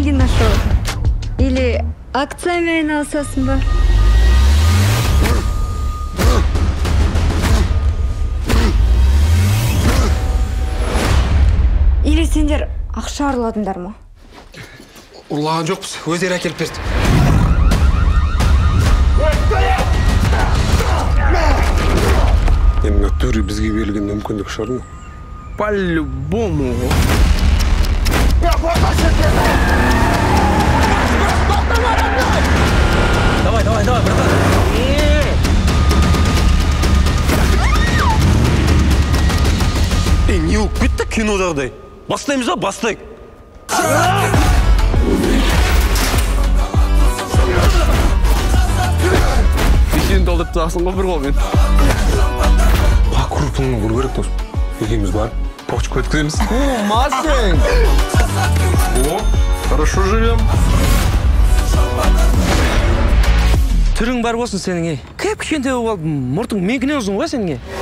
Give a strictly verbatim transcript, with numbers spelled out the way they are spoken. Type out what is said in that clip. деньги нашел? Или акциями айналысасың ба? Или сендер ақша арладыңдар ма? Ұрлаған жоқпыз, өздері әкеліп берді. Мен натуре бізге берілген мүмкіндік шығар ма? По-любому. Давай, давай, давай, братан. Эй, не укрыт-то кино дардай. Бастайм за, бастай. Сен талдып тасың ғой бір қолмен. Ба крупныны вұру керек дос. Екеуміз бар. Папочку өткіземіз. Масың. О, хорошо живем. Түрің бар болсын сенің ей. Кеп кішкентай болып алдым. Мұртың менікінен ұзын ғой сенің ей.